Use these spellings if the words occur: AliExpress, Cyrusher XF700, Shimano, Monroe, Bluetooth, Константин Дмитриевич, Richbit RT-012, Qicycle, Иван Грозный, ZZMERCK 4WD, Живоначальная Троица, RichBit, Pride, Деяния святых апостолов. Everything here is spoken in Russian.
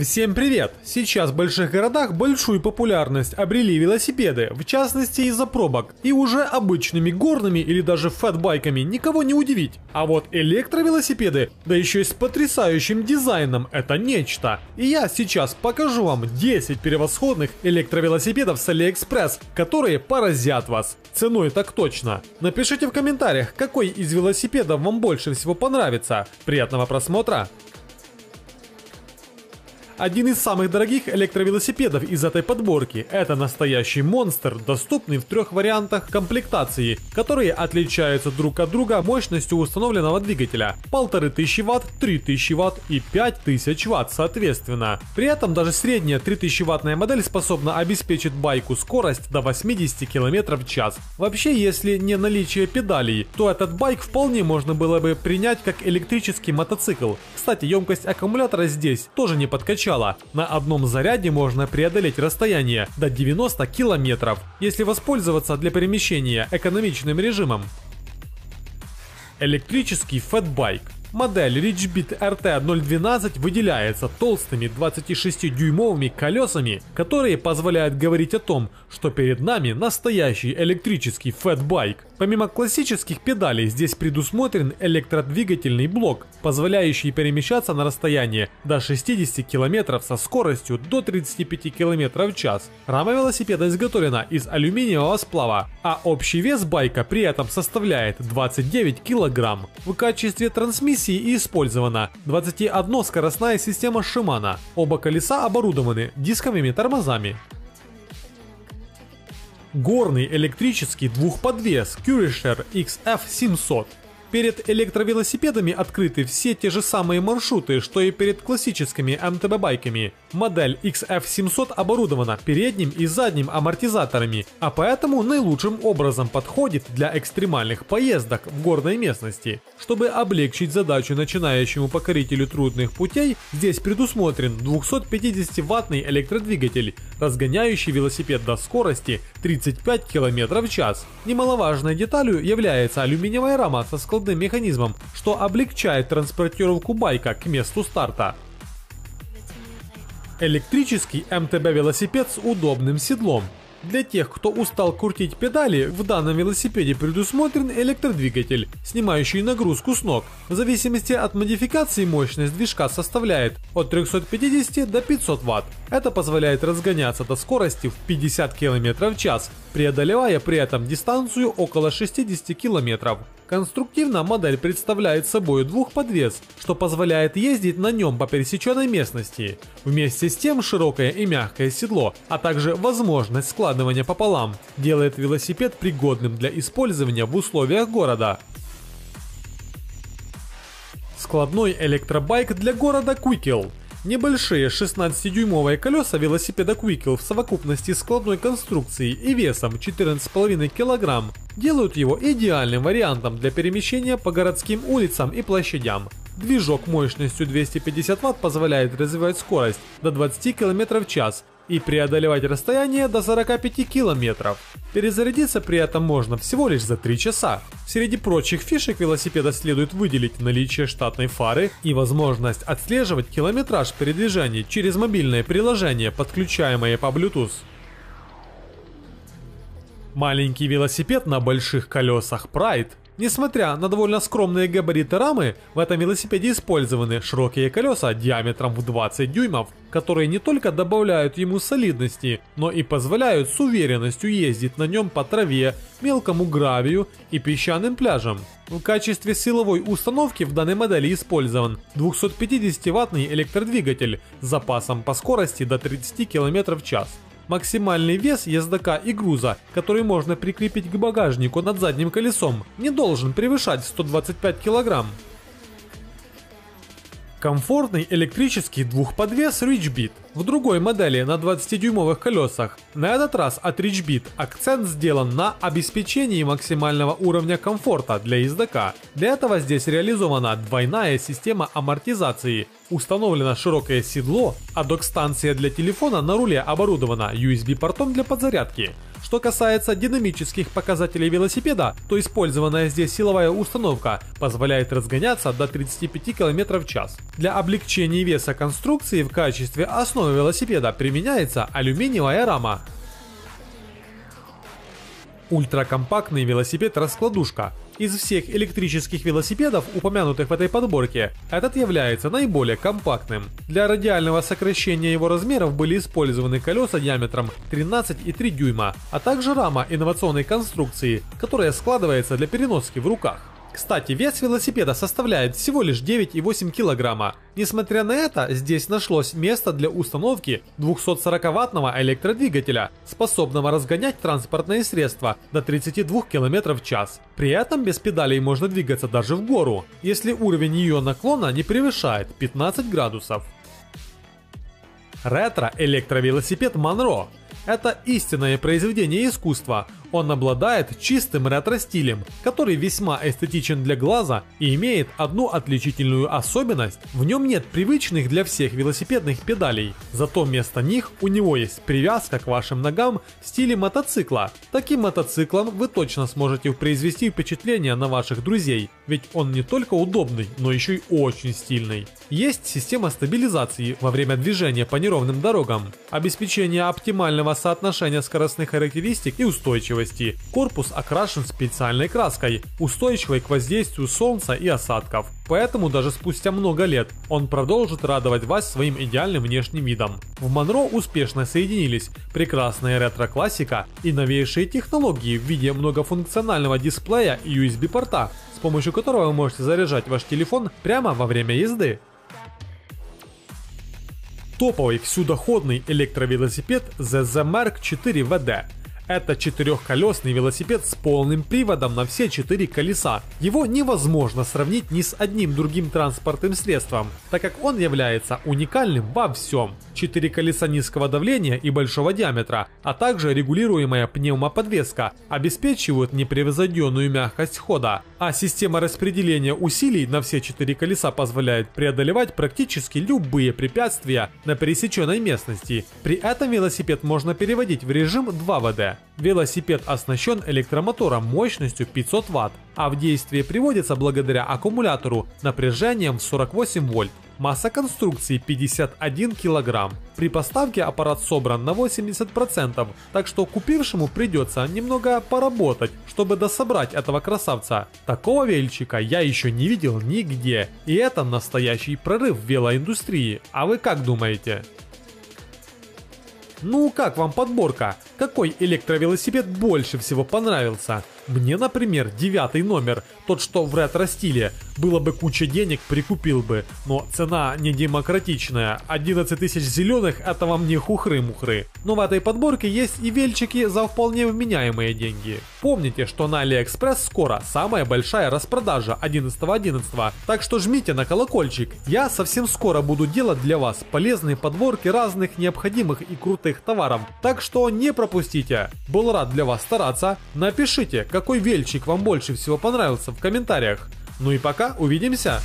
Всем привет! Сейчас в больших городах большую популярность обрели велосипеды, в частности из-за пробок, и уже обычными горными или даже фэтбайками никого не удивить. А вот электровелосипеды, да еще и с потрясающим дизайном, это нечто. И я сейчас покажу вам 10 превосходных электровелосипедов с AliExpress, которые поразят вас. Ценой так точно. Напишите в комментариях, какой из велосипедов вам больше всего понравится. Приятного просмотра! Один из самых дорогих электровелосипедов из этой подборки – это настоящий монстр, доступный в 3 вариантах комплектации, которые отличаются друг от друга мощностью установленного двигателя – 1500 Вт, 3000 Вт и 5000 Вт соответственно. При этом даже средняя 3000-ваттная модель способна обеспечить байку скорость до 80 км в час. Вообще, если не наличие педалей, то этот байк вполне можно было бы принять как электрический мотоцикл. Кстати, емкость аккумулятора здесь тоже не подкачала. На одном заряде можно преодолеть расстояние до 90 километров, если воспользоваться для перемещения экономичным режимом. Электрический фэтбайк. Модель RichBit RT-012 выделяется толстыми 26-дюймовыми колесами, которые позволяют говорить о том, что перед нами настоящий электрический фэтбайк. Помимо классических педалей, здесь предусмотрен электродвигательный блок, позволяющий перемещаться на расстояние до 60 км со скоростью до 35 км в час. Рама велосипеда изготовлена из алюминиевого сплава, а общий вес байка при этом составляет 29 кг. В качестве трансмиссии использована 21-скоростная система Shimano. Оба колеса оборудованы дисковыми тормозами. Горный электрический двухподвес Cyrusher XF700. Перед электровелосипедами открыты все те же самые маршруты, что и перед классическими МТБ-байками. Модель XF700 оборудована передним и задним амортизаторами, а поэтому наилучшим образом подходит для экстремальных поездок в горной местности. Чтобы облегчить задачу начинающему покорителю трудных путей, здесь предусмотрен 250-ваттный электродвигатель, разгоняющий велосипед до скорости 35 км в час. Немаловажной деталью является алюминиевая рама со складом механизмом, что облегчает транспортировку байка к месту старта. Электрический МТБ-велосипед с удобным седлом. Для тех, кто устал крутить педали, в данном велосипеде предусмотрен электродвигатель, снимающий нагрузку с ног. В зависимости от модификации мощность движка составляет от 350 до 500 Вт. Это позволяет разгоняться до скорости в 50 км в час, преодолевая при этом дистанцию около 60 км. Конструктивно модель представляет собой двухподвес, что позволяет ездить на нем по пересеченной местности. Вместе с тем широкое и мягкое седло, а также возможность складывания пополам, делает велосипед пригодным для использования в условиях города. Складной электробайк для города Qicycle. Небольшие 16-дюймовые колеса велосипеда Qicycle в совокупности с складной конструкцией и весом 14,5 кг делают его идеальным вариантом для перемещения по городским улицам и площадям. Движок мощностью 250 Вт позволяет развивать скорость до 20 км в час и преодолевать расстояние до 45 км. Перезарядиться при этом можно всего лишь за 3 часа. Среди прочих фишек велосипеда следует выделить наличие штатной фары и возможность отслеживать километраж передвижений через мобильное приложение, подключаемое по Bluetooth. Маленький велосипед на больших колесах Pride. Несмотря на довольно скромные габариты рамы, в этом велосипеде использованы широкие колеса диаметром в 20 дюймов, которые не только добавляют ему солидности, но и позволяют с уверенностью ездить на нем по траве, мелкому гравию и песчаным пляжам. В качестве силовой установки в данной модели использован 250-ваттный электродвигатель с запасом по скорости до 30 км в час. Максимальный вес ездока и груза, который можно прикрепить к багажнику над задним колесом, не должен превышать 125 кг. Комфортный электрический двухподвес RichBit в другой модели на 20-дюймовых колесах. На этот раз от RichBit акцент сделан на обеспечении максимального уровня комфорта для ездока. Для этого здесь реализована двойная система амортизации. Установлено широкое седло, а док-станция для телефона на руле оборудована USB-портом для подзарядки. Что касается динамических показателей велосипеда, то использованная здесь силовая установка позволяет разгоняться до 35 км в час. Для облегчения веса конструкции в качестве основы велосипеда применяется алюминиевая рама. Ультракомпактный велосипед-раскладушка. Из всех электрических велосипедов, упомянутых в этой подборке, этот является наиболее компактным. Для радиального сокращения его размеров были использованы колеса диаметром 13,3 дюйма, а также рама инновационной конструкции, которая складывается для переноски в руках. Кстати, вес велосипеда составляет всего лишь 9,8 килограмма. Несмотря на это, здесь нашлось место для установки 240-ваттного электродвигателя, способного разгонять транспортные средства до 32 км в час. При этом без педалей можно двигаться даже в гору, если уровень ее наклона не превышает 15 градусов. Ретро-электровелосипед Monroe. Это истинное произведение искусства. Он обладает чистым ретро-стилем, который весьма эстетичен для глаза и имеет одну отличительную особенность. В нем нет привычных для всех велосипедных педалей, зато вместо них у него есть привязка к вашим ногам в стиле мотоцикла. Таким мотоциклом вы точно сможете произвести впечатление на ваших друзей, ведь он не только удобный, но еще и очень стильный. Есть система стабилизации во время движения по неровным дорогам, обеспечение оптимального соотношения скоростных характеристик и устойчивости. Корпус окрашен специальной краской, устойчивой к воздействию солнца и осадков. Поэтому даже спустя много лет он продолжит радовать вас своим идеальным внешним видом. В Monroe успешно соединились прекрасная ретро-классика и новейшие технологии в виде многофункционального дисплея и USB-порта, с помощью которого вы можете заряжать ваш телефон прямо во время езды. Топовый всюдоходный электровелосипед ZZMERCK 4WD. Это четырехколесный велосипед с полным приводом на все четыре колеса. Его невозможно сравнить ни с одним другим транспортным средством, так как он является уникальным во всем. Четыре колеса низкого давления и большого диаметра, а также регулируемая пневмоподвеска обеспечивают непревзойденную мягкость хода. А система распределения усилий на все четыре колеса позволяет преодолевать практически любые препятствия на пересеченной местности. При этом велосипед можно переводить в режим 2WD. Велосипед оснащен электромотором мощностью 500 Вт, а в действие приводится благодаря аккумулятору напряжением в 48 вольт. Масса конструкции 51 килограмм. При поставке аппарат собран на 80%, так что купившему придется немного поработать, чтобы дособрать этого красавца. Такого вельчика я еще не видел нигде, и это настоящий прорыв в велоиндустрии. А вы как думаете? Ну как вам подборка? Какой электровелосипед больше всего понравился? Мне, например, 9 номер, тот что в ретро-стиле. Было бы куча денег, прикупил бы, но цена не демократичная, 11 тысяч зеленых это вам не хухры-мухры. Но в этой подборке есть и вельчики за вполне вменяемые деньги. Помните, что на AliExpress скоро самая большая распродажа 11.11, так что жмите на колокольчик. Я совсем скоро буду делать для вас полезные подборки разных необходимых и крутых товаров, так что не пропустите. Был рад для вас стараться. Напишите, какой вельчик вам больше всего понравился в комментариях. Ну и пока, увидимся!